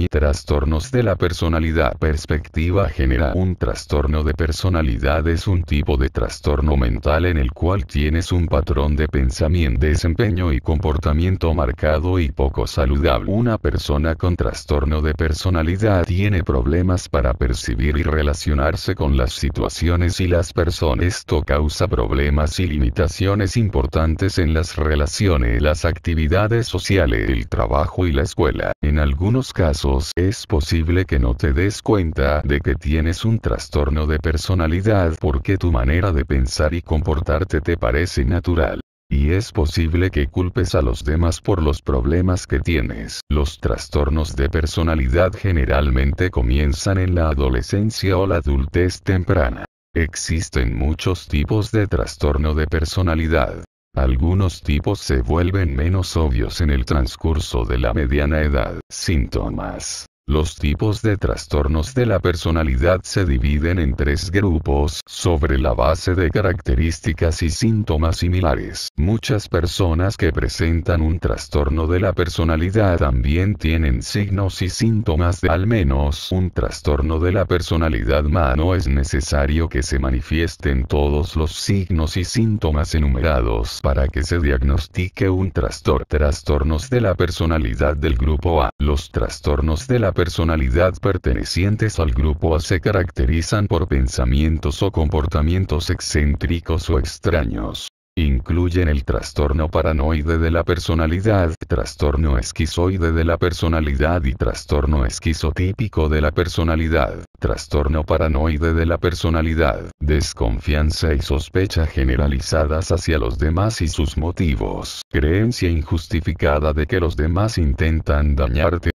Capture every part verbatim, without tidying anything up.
y trastornos de la personalidad. Perspectiva general. Un trastorno de personalidad es un tipo de trastorno mental en el cual tienes un patrón de pensamiento, desempeño y comportamiento marcado y poco saludable. Una persona con trastorno de personalidad tiene problemas para percibir y relacionarse con las situaciones y las personas. Esto causa problemas y limitaciones importantes en las relaciones, las actividades sociales, el trabajo y la escuela. En algunos casos, es posible que no te des cuenta de que tienes un trastorno de personalidad porque tu manera de pensar y comportarte te parece natural. Y es posible que culpes a los demás por los problemas que tienes. Los trastornos de personalidad generalmente comienzan en la adolescencia o la adultez temprana. Existen muchos tipos de trastorno de personalidad. Algunos tipos se vuelven menos obvios en el transcurso de la mediana edad. Síntomas. Los tipos de trastornos de la personalidad se dividen en tres grupos, sobre la base de características y síntomas similares. Muchas personas que presentan un trastorno de la personalidad también tienen signos y síntomas de al menos un trastorno de la personalidad más. No es necesario que se manifiesten todos los signos y síntomas enumerados para que se diagnostique un trastorno. Trastornos de la personalidad del grupo A. Los trastornos de la personalidad pertenecientes al grupo A se caracterizan por pensamientos o comportamientos excéntricos o extraños. Incluyen el trastorno paranoide de la personalidad, trastorno esquizoide de la personalidad y trastorno esquizotípico de la personalidad. Trastorno paranoide de la personalidad, desconfianza y sospecha generalizadas hacia los demás y sus motivos, creencia injustificada de que los demás intentan dañarte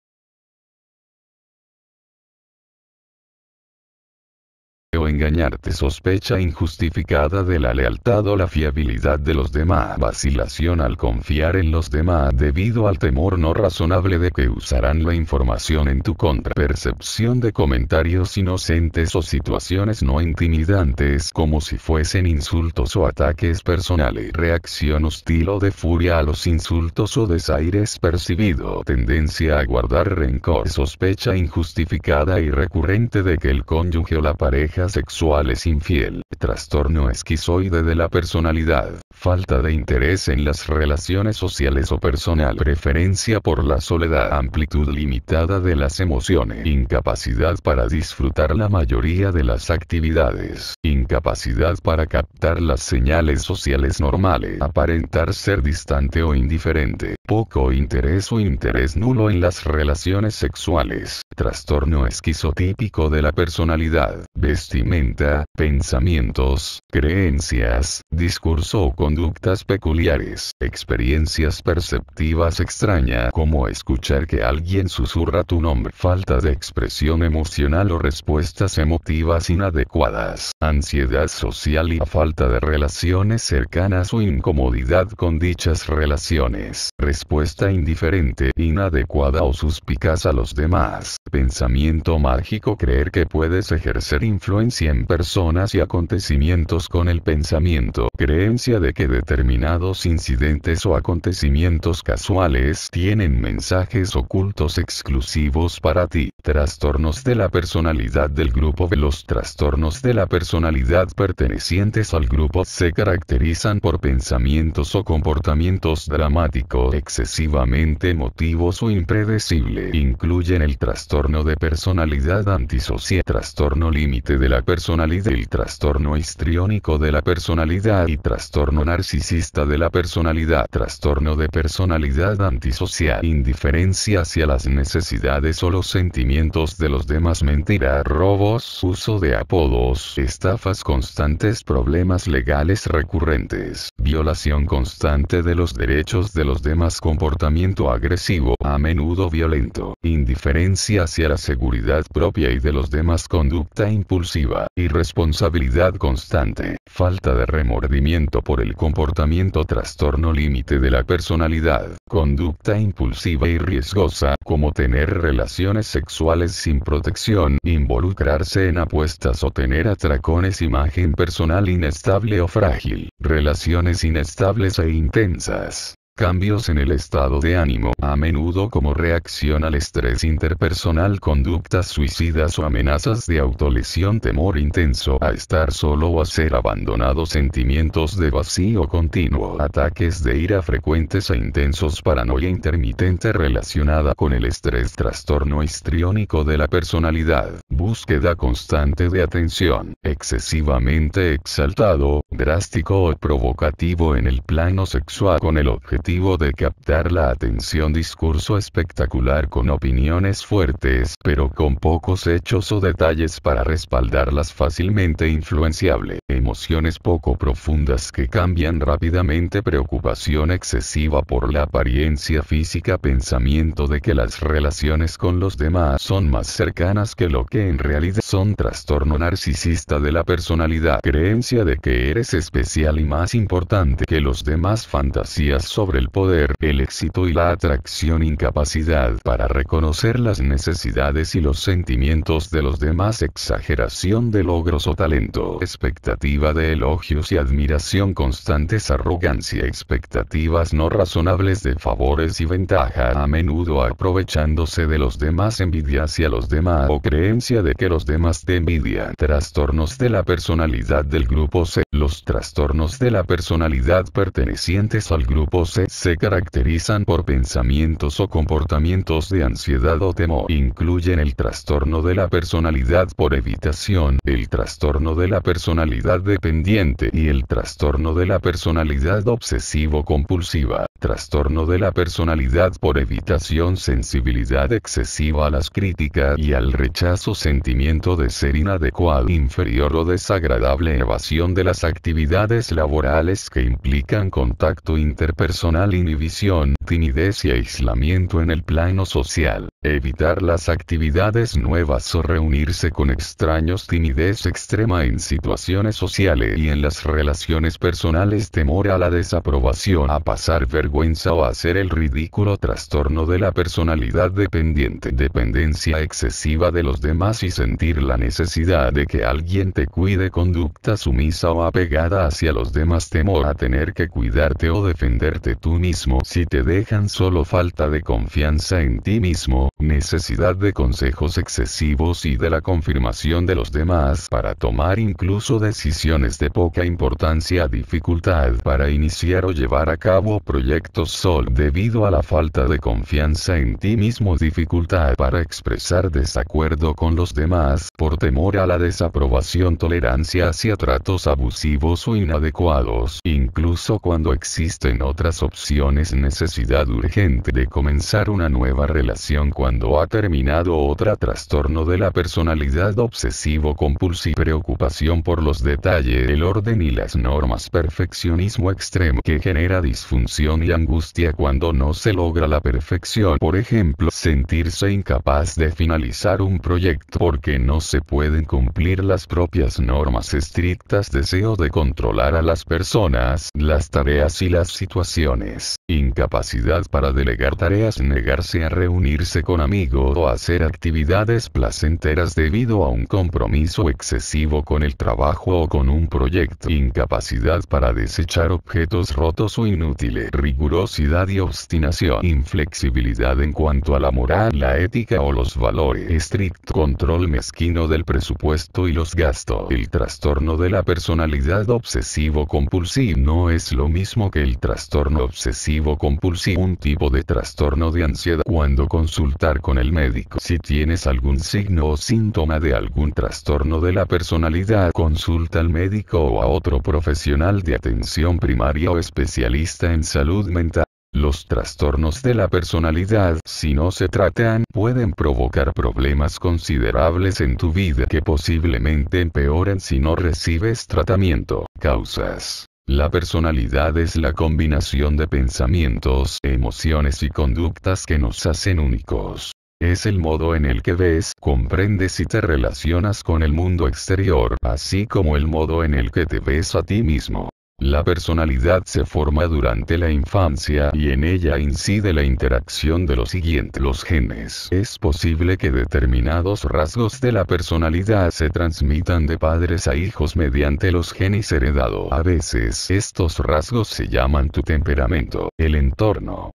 o engañarte, sospecha injustificada de la lealtad o la fiabilidad de los demás, vacilación al confiar en los demás debido al temor no razonable de que usarán la información en tu contra, percepción de comentarios inocentes o situaciones no intimidantes como si fuesen insultos o ataques personales, reacción hostil o de furia a los insultos o desaires percibido, tendencia a guardar rencor, sospecha injustificada y recurrente de que el cónyuge o la pareja sexual es infiel. Trastorno esquizoide de la personalidad, falta de interés en las relaciones sociales o personal, preferencia por la soledad, amplitud limitada de las emociones, incapacidad para disfrutar la mayoría de las actividades, incapacidad para captar las señales sociales normales, aparentar ser distante o indiferente, poco interés o interés nulo en las relaciones sexuales. Trastorno esquizotípico de la personalidad, vestimenta, pensamientos, creencias, discurso o conductas peculiares, experiencias perceptivas extrañas como escuchar que alguien susurra tu nombre, falta de expresión emocional o respuestas emotivas inadecuadas, ansiedad social y falta de relaciones cercanas o incomodidad con dichas relaciones, respuesta indiferente, inadecuada o suspicaz a los demás, pensamiento mágico, creer que puedes ejercer influencia en personas y acontecimientos con el pensamiento, creencia de que determinados incidentes o acontecimientos casuales tienen mensajes ocultos exclusivos para ti. Trastornos de la personalidad del grupo B. Los trastornos de la personalidad pertenecientes al grupo se caracterizan por pensamientos o comportamientos dramáticos, excesivamente emotivos o impredecibles. Incluyen el trastorno de personalidad antisocial, trastorno límite de la personalidad, el trastorno histriónico de la personalidad y trastorno narcisista de la personalidad. Trastorno de personalidad antisocial, indiferencia hacia las necesidades o los sentimientos de los demás, mentira, robos, uso de apodos, estafas constantes, problemas legales recurrentes, violación constante de los derechos de los demás, comportamiento agresivo, a menudo violento, indiferencia hacia la seguridad propia y de los demás, conducta impulsiva, irresponsabilidad constante, falta de remordimiento por el comportamiento. Trastorno límite de la personalidad, conducta impulsiva y riesgosa, como tener relaciones sexuales sin protección, involucrarse en apuestas o tener atracones, imagen personal inestable o frágil, relaciones inestables e intensas, cambios en el estado de ánimo, a menudo como reacción al estrés interpersonal, conductas suicidas o amenazas de autolesión, temor intenso a estar solo o a ser abandonado, sentimientos de vacío continuo, ataques de ira frecuentes e intensos, paranoia intermitente relacionada con el estrés, trastorno histriónico de la personalidad, búsqueda constante de atención, excesivamente exaltado, drástico o provocativo en el plano sexual con el objetivo de captar la atención, discurso espectacular con opiniones fuertes pero con pocos hechos o detalles para respaldarlas, fácilmente influenciable, emociones poco profundas que cambian rápidamente, preocupación excesiva por la apariencia física, pensamiento de que las relaciones con los demás son más cercanas que lo que en realidad son, trastorno narcisista de la personalidad, creencia de que eres especial y más importante que los demás, fantasías sobre el poder, el éxito y la atracción, incapacidad para reconocer las necesidades y los sentimientos de los demás, exageración de logros o talento, expectativa de elogios y admiración constantes, arrogancia, expectativas no razonables de favores y ventaja, a menudo aprovechándose de los demás, envidia hacia los demás o creencia de que los demás te envidian, trastornos de la personalidad del grupo C. Los trastornos de la personalidad pertenecientes al grupo C se caracterizan por pensamientos o comportamientos de ansiedad o temor. Incluyen el trastorno de la personalidad por evitación, el trastorno de la personalidad dependiente y el trastorno de la personalidad obsesivo-compulsiva. Trastorno de la personalidad por evitación, sensibilidad excesiva a las críticas y al rechazo, sentimiento de ser inadecuado, inferior o desagradable, evasión de las actividades laborales que implican contacto interpersonal, inhibición, timidez y aislamiento en el plano social, evitar las actividades nuevas o reunirse con extraños, timidez extrema en situaciones sociales y en las relaciones personales, temor a la desaprobación, a pasar vergüenza o a hacer el ridículo, trastorno de la personalidad dependiente, dependencia excesiva de los demás y sentir la necesidad de que alguien te cuide, conducta sumisa o apegada hacia los demás, temor a tener que cuidarte o defenderte tú mismo si te dejan solo, falta de confianza en ti mismo, necesidad de consejos excesivos y de la confirmación de los demás para tomar incluso decisiones de poca importancia, dificultad para iniciar o llevar a cabo proyectos solo debido a la falta de confianza en ti mismo, dificultad para expresar desacuerdo con los demás por temor a la desaprobación, tolerancia hacia tratos abusivos o inadecuados, incluso cuando existen otras opciones, necesidad urgente de comenzar una nueva relación cuando ha terminado otra, trastorno de la personalidad obsesivo-compulsivo, preocupación por los detalles, el orden y las normas, perfeccionismo extremo que genera disfunción y angustia cuando no se logra la perfección, por ejemplo, sentirse incapaz de finalizar un proyecto porque no se pueden cumplir las propias normas estrictas, deseo de controlar a las personas, las tareas y las situaciones, incapacidad para delegar tareas, negarse a reunirse con amigos o hacer actividades placenteras debido a un compromiso excesivo con el trabajo o con un proyecto, incapacidad para desechar objetos rotos o inútiles, rigurosidad y obstinación, inflexibilidad en cuanto a la moral, la ética o los valores, estricto control mezquino del presupuesto y los gastos. El trastorno de la personalidad obsesivo-compulsivo no es lo mismo que el trastorno obsesivo-compulsivo, un tipo de trastorno de ansiedad. Cuando consultar con el médico, si tienes algún signo o síntoma de algún trastorno de la personalidad, consulta al médico o a otro profesional de atención primaria o especialista en salud mental. Los trastornos de la personalidad, si no se tratan, pueden provocar problemas considerables en tu vida que posiblemente empeoren si no recibes tratamiento. Causas. La personalidad es la combinación de pensamientos, emociones y conductas que nos hacen únicos. Es el modo en el que ves, comprendes y te relacionas con el mundo exterior, así como el modo en el que te ves a ti mismo. La personalidad se forma durante la infancia y en ella incide la interacción de lo siguiente: los genes. Es posible que determinados rasgos de la personalidad se transmitan de padres a hijos mediante los genes heredados. A veces estos rasgos se llaman tu temperamento, el entorno.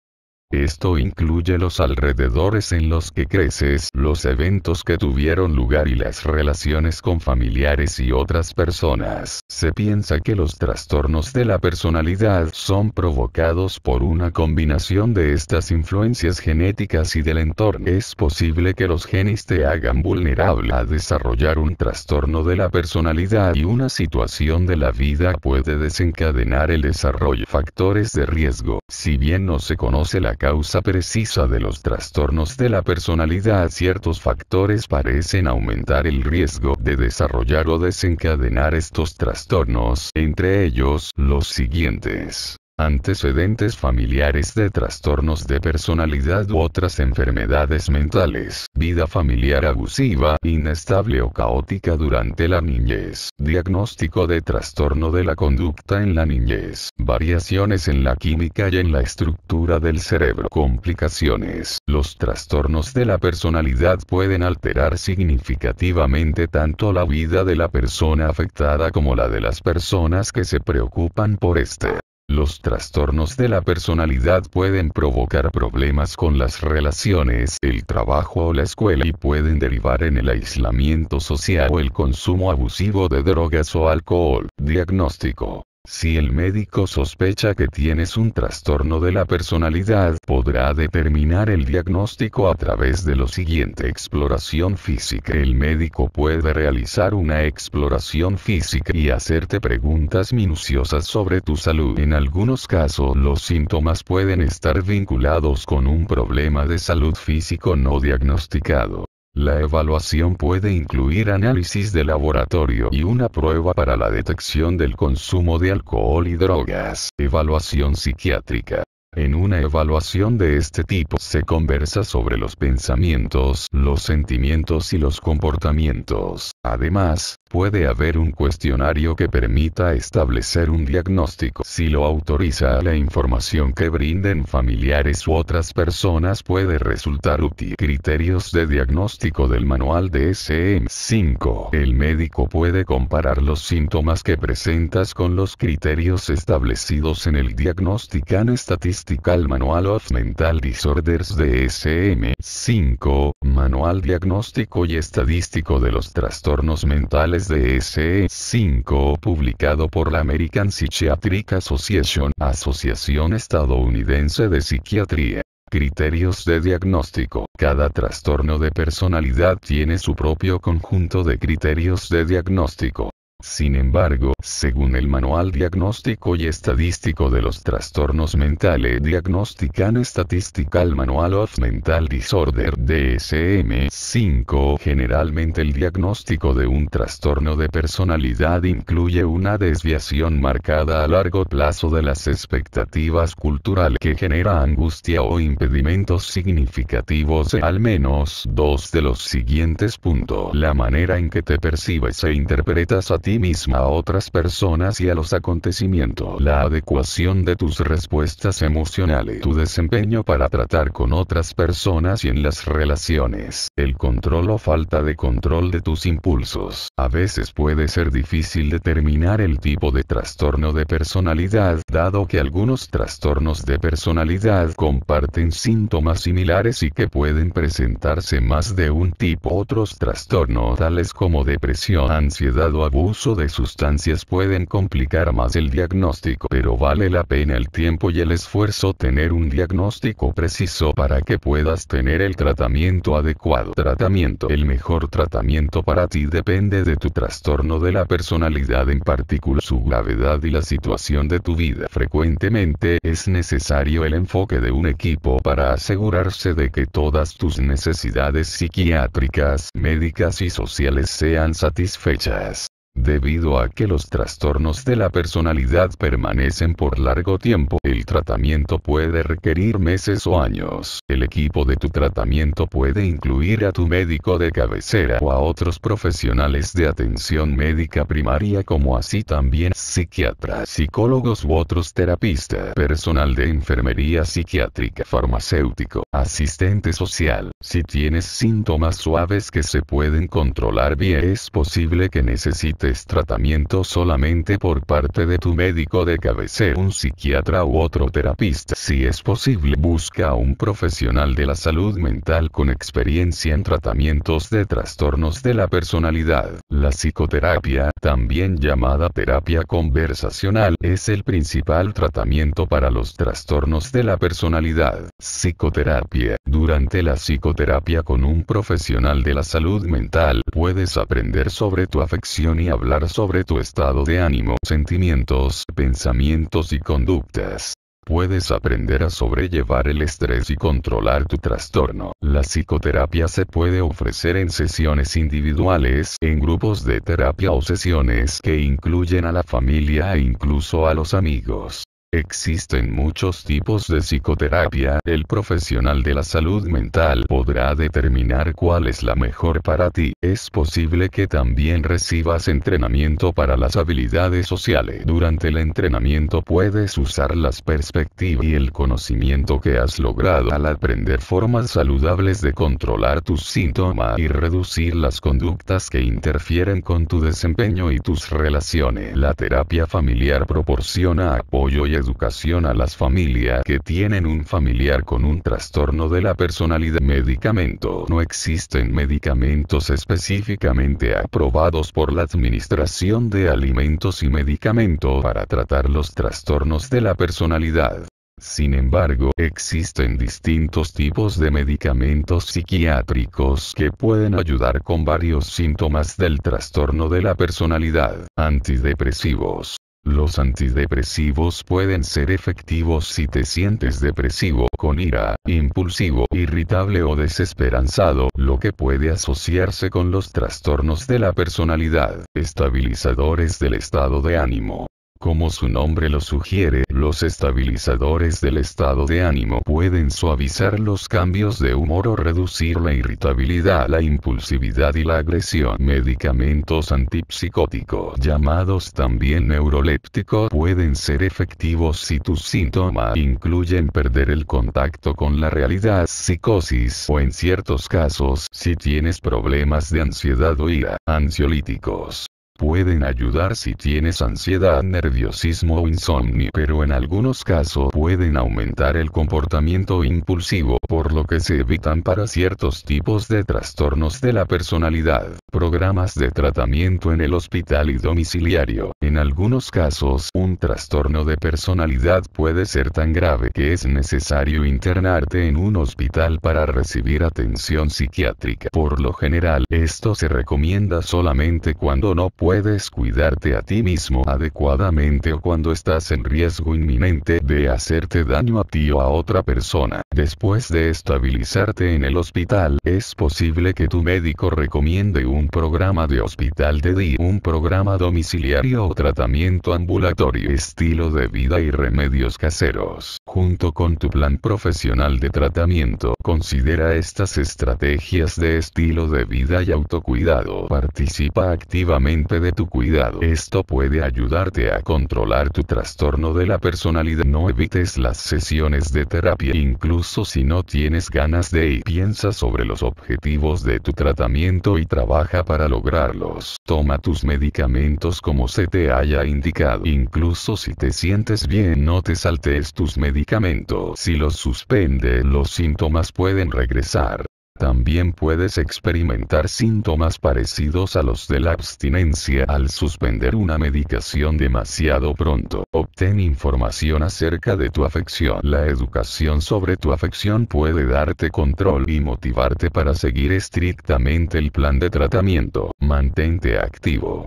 Esto incluye los alrededores en los que creces, los eventos que tuvieron lugar y las relaciones con familiares y otras personas. Se piensa que los trastornos de la personalidad son provocados por una combinación de estas influencias genéticas y del entorno. Es posible que los genes te hagan vulnerable a desarrollar un trastorno de la personalidad y una situación de la vida puede desencadenar el desarrollo. Factores de riesgo. Si bien no se conoce la causa precisa de los trastornos de la personalidad, ciertos factores parecen aumentar el riesgo de desarrollar o desencadenar estos trastornos, entre ellos los siguientes: antecedentes familiares de trastornos de personalidad u otras enfermedades mentales, vida familiar abusiva, inestable o caótica durante la niñez, diagnóstico de trastorno de la conducta en la niñez, variaciones en la química y en la estructura del cerebro, complicaciones. Los trastornos de la personalidad pueden alterar significativamente tanto la vida de la persona afectada como la de las personas que se preocupan por este. Los trastornos de la personalidad pueden provocar problemas con las relaciones, el trabajo o la escuela y pueden derivar en el aislamiento social o el consumo abusivo de drogas o alcohol. Diagnóstico. Si el médico sospecha que tienes un trastorno de la personalidad, podrá determinar el diagnóstico a través de lo siguiente: exploración física. El médico puede realizar una exploración física y hacerte preguntas minuciosas sobre tu salud. En algunos casos, los síntomas pueden estar vinculados con un problema de salud físico no diagnosticado. La evaluación puede incluir análisis de laboratorio y una prueba para la detección del consumo de alcohol y drogas. Evaluación psiquiátrica. En una evaluación de este tipo se conversa sobre los pensamientos, los sentimientos y los comportamientos. Además, puede haber un cuestionario que permita establecer un diagnóstico. Si lo autoriza, la información que brinden familiares u otras personas puede resultar útil. Criterios de diagnóstico del manual de D S M cinco. El médico puede comparar los síntomas que presentas con los criterios establecidos en el Diagnostic and Statistical Manual of Mental Disorders de D S M cinco, Manual Diagnóstico y Estadístico de los Trastornos Mentales de D S M cinco, publicado por la American Psychiatric Association, Asociación Estadounidense de Psiquiatría. Criterios de diagnóstico. Cada trastorno de personalidad tiene su propio conjunto de criterios de diagnóstico. Sin embargo, según el Manual Diagnóstico y Estadístico de los Trastornos Mentales Diagnostic and Statistical Manual of Mental Disorder D S M cinco, generalmente el diagnóstico de un trastorno de personalidad incluye una desviación marcada a largo plazo de las expectativas culturales que genera angustia o impedimentos significativos en al menos dos de los siguientes puntos: la manera en que te percibes e interpretas a ti misma, a otras personas y a los acontecimientos, la adecuación de tus respuestas emocionales, tu desempeño para tratar con otras personas y en las relaciones, el control o falta de control de tus impulsos. A veces puede ser difícil determinar el tipo de trastorno de personalidad, dado que algunos trastornos de personalidad comparten síntomas similares y que pueden presentarse más de un tipo. Otros trastornos, tales como depresión, ansiedad o abuso de sustancias, pueden complicar más el diagnóstico, pero vale la pena el tiempo y el esfuerzo tener un diagnóstico preciso para que puedas tener el tratamiento adecuado. Tratamiento. El mejor tratamiento para ti depende de tu trastorno de la personalidad, en particular su gravedad y la situación de tu vida. Frecuentemente, es necesario el enfoque de un equipo para asegurarse de que todas tus necesidades psiquiátricas, médicas y sociales sean satisfechas. Debido a que los trastornos de la personalidad permanecen por largo tiempo, el tratamiento puede requerir meses o años. El equipo de tu tratamiento puede incluir a tu médico de cabecera o a otros profesionales de atención médica primaria, como así también psiquiatras, psicólogos u otros terapistas, personal de enfermería psiquiátrica, farmacéutico, asistente social. Si tienes síntomas suaves que se pueden controlar bien, es posible que necesites tratamiento solamente por parte de tu médico de cabecera, un psiquiatra u otro terapista. Si es posible, busca a un profesional de la salud mental con experiencia en tratamientos de trastornos de la personalidad. La psicoterapia, también llamada terapia conversacional, es el principal tratamiento para los trastornos de la personalidad. Psicoterapia. Durante la psicoterapia con un profesional de la salud mental, puedes aprender sobre tu afección y hablar sobre tu estado de ánimo, sentimientos, pensamientos y conductas. Puedes aprender a sobrellevar el estrés y controlar tu trastorno. La psicoterapia se puede ofrecer en sesiones individuales, en grupos de terapia o sesiones que incluyen a la familia e incluso a los amigos. Existen muchos tipos de psicoterapia. El profesional de la salud mental podrá determinar cuál es la mejor para ti. Es posible que también recibas entrenamiento para las habilidades sociales. Durante el entrenamiento puedes usar las perspectivas y el conocimiento que has logrado al aprender formas saludables de controlar tus síntomas y reducir las conductas que interfieren con tu desempeño y tus relaciones. La terapia familiar proporciona apoyo y educación a las familias que tienen un familiar con un trastorno de la personalidad. Medicamento. No existen medicamentos específicamente aprobados por la Administración de Alimentos y Medicamentos para tratar los trastornos de la personalidad. Sin embargo, existen distintos tipos de medicamentos psiquiátricos que pueden ayudar con varios síntomas del trastorno de la personalidad. Antidepresivos. Los antidepresivos pueden ser efectivos si te sientes depresivo, con ira, impulsivo, irritable o desesperanzado, lo que puede asociarse con los trastornos de la personalidad. Estabilizadores del estado de ánimo. Como su nombre lo sugiere, los estabilizadores del estado de ánimo pueden suavizar los cambios de humor o reducir la irritabilidad, la impulsividad y la agresión. Medicamentos antipsicóticos, llamados también neurolépticos, pueden ser efectivos si tus síntomas incluyen perder el contacto con la realidad, psicosis o, en ciertos casos, si tienes problemas de ansiedad o ira. Ansiolíticos. Pueden ayudar si tienes ansiedad, nerviosismo o insomnio, pero en algunos casos pueden aumentar el comportamiento impulsivo, por lo que se evitan para ciertos tipos de trastornos de la personalidad. Programas de tratamiento en el hospital y domiciliario. En algunos casos, un trastorno de personalidad puede ser tan grave que es necesario internarte en un hospital para recibir atención psiquiátrica. Por lo general, esto se recomienda solamente cuando no puedes Puedes cuidarte a ti mismo adecuadamente o cuando estás en riesgo inminente de hacerte daño a ti o a otra persona. Después de estabilizarte en el hospital, es posible que tu médico recomiende un programa de hospital de día, un programa domiciliario o tratamiento ambulatorio. Estilo de vida y remedios caseros. Junto con tu plan profesional de tratamiento, considera estas estrategias de estilo de vida y autocuidado. Participa activamente de tu cuidado. Esto puede ayudarte a controlar tu trastorno de la personalidad. No evites las sesiones de terapia. Incluso si no tienes ganas de ir, piensa sobre los objetivos de tu tratamiento y trabaja para lograrlos. Toma tus medicamentos como se te haya indicado. Incluso si te sientes bien, no te saltes tus medicamentos. Si los suspendes, los síntomas pueden regresar. También puedes experimentar síntomas parecidos a los de la abstinencia al suspender una medicación demasiado pronto. Obtén información acerca de tu afección. La educación sobre tu afección puede darte control y motivarte para seguir estrictamente el plan de tratamiento. Mantente activo.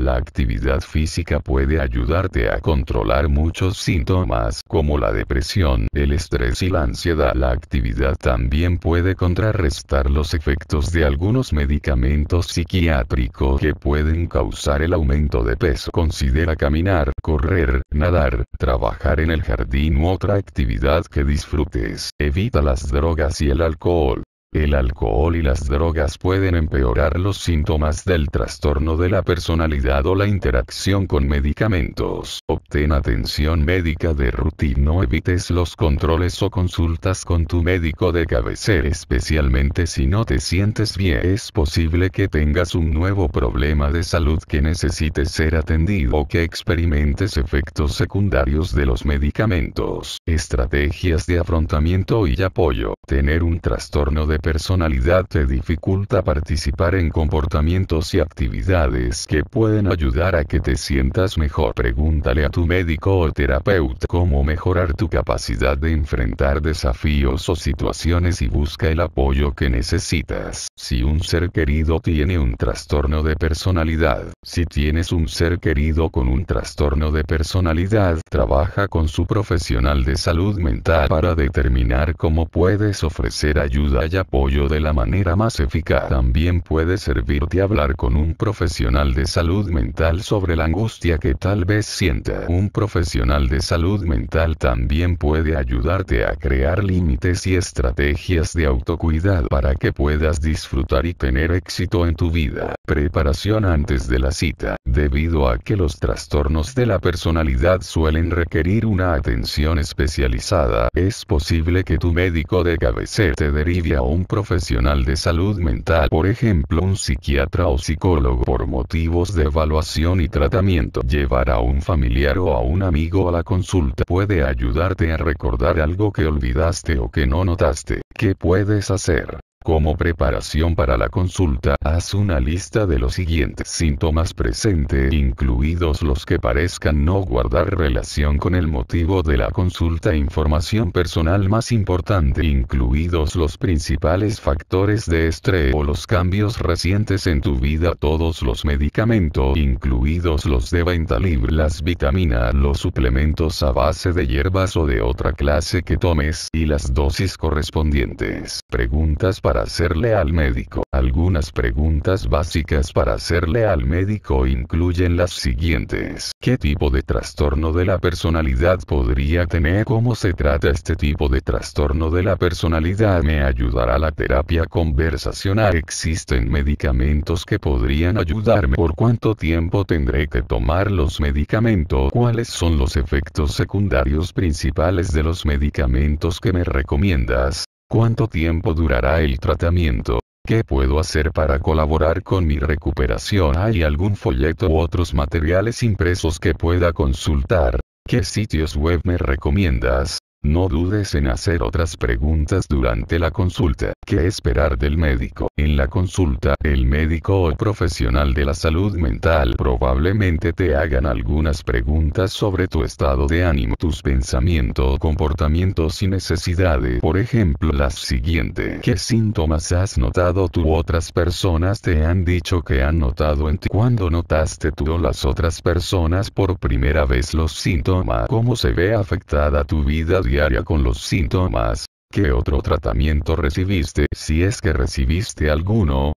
La actividad física puede ayudarte a controlar muchos síntomas como la depresión, el estrés y la ansiedad. La actividad también puede contrarrestar los efectos de algunos medicamentos psiquiátricos que pueden causar el aumento de peso. Considera caminar, correr, nadar, trabajar en el jardín u otra actividad que disfrutes. Evita las drogas y el alcohol. El alcohol y las drogas pueden empeorar los síntomas del trastorno de la personalidad o la interacción con medicamentos. Obtén atención médica de rutina. No evites los controles o consultas con tu médico de cabecera, especialmente si no te sientes bien. Es posible que tengas un nuevo problema de salud que necesite ser atendido o que experimentes efectos secundarios de los medicamentos. Estrategias de afrontamiento y apoyo. Tener un trastorno de personalidad te dificulta participar en comportamientos y actividades que pueden ayudar a que te sientas mejor. Pregúntale a tu médico o terapeuta cómo mejorar tu capacidad de enfrentar desafíos o situaciones y busca el apoyo que necesitas. Si un ser querido tiene un trastorno de personalidad, si tienes un ser querido con un trastorno de personalidad, trabaja con su profesional de salud mental para determinar cómo puedes ofrecer ayuda y apoyo de la manera más eficaz. También puede servirte hablar con un profesional de salud mental sobre la angustia que tal vez sienta. Un profesional de salud mental también puede ayudarte a crear límites y estrategias de autocuidado para que puedas disfrutar y tener éxito en tu vida. Preparación antes de la cita. Debido a que los trastornos de la personalidad suelen requerir una atención especializada, es posible que tu médico de cabecera te derive a un profesional de salud mental, por ejemplo un psiquiatra o psicólogo, por motivos de evaluación y tratamiento. Llevar a un familiar o a un amigo a la consulta puede ayudarte a recordar algo que olvidaste o que no notaste. ¿Qué puedes hacer? Como preparación para la consulta, haz una lista de los siguientes síntomas presentes, incluidos los que parezcan no guardar relación con el motivo de la consulta. Información personal más importante, incluidos los principales factores de estrés o los cambios recientes en tu vida. Todos los medicamentos, incluidos los de venta libre, las vitaminas, los suplementos a base de hierbas o de otra clase que tomes, y las dosis correspondientes. Preguntas para para hacerle al médico. Algunas preguntas básicas para hacerle al médico incluyen las siguientes. ¿Qué tipo de trastorno de la personalidad podría tener? ¿Cómo se trata este tipo de trastorno de la personalidad? ¿Me ayudará la terapia conversacional? ¿Existen medicamentos que podrían ayudarme? ¿Por cuánto tiempo tendré que tomar los medicamentos? ¿Cuáles son los efectos secundarios principales de los medicamentos que me recomiendas? ¿Cuánto tiempo durará el tratamiento? ¿Qué puedo hacer para colaborar con mi recuperación? ¿Hay algún folleto u otros materiales impresos que pueda consultar? ¿Qué sitios web me recomiendas? No dudes en hacer otras preguntas durante la consulta. ¿Qué esperar del médico? En la consulta, el médico o profesional de la salud mental probablemente te hagan algunas preguntas sobre tu estado de ánimo, tus pensamientos, comportamientos y necesidades. Por ejemplo, las siguientes. ¿Qué síntomas has notado tú? Otras personas te han dicho que han notado en ti. ¿Cuándo notaste tú o las otras personas por primera vez los síntomas? ¿Cómo se ve afectada tu vida diaria con los síntomas? ¿Qué otro tratamiento recibiste, si es que recibiste alguno?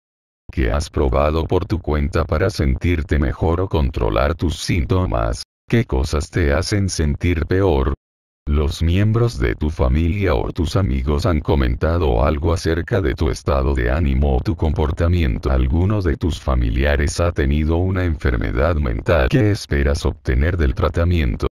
¿Qué has probado por tu cuenta para sentirte mejor o controlar tus síntomas? ¿Qué cosas te hacen sentir peor? ¿Los miembros de tu familia o tus amigos han comentado algo acerca de tu estado de ánimo o tu comportamiento? ¿Alguno de tus familiares ha tenido una enfermedad mental? ¿Qué esperas obtener del tratamiento?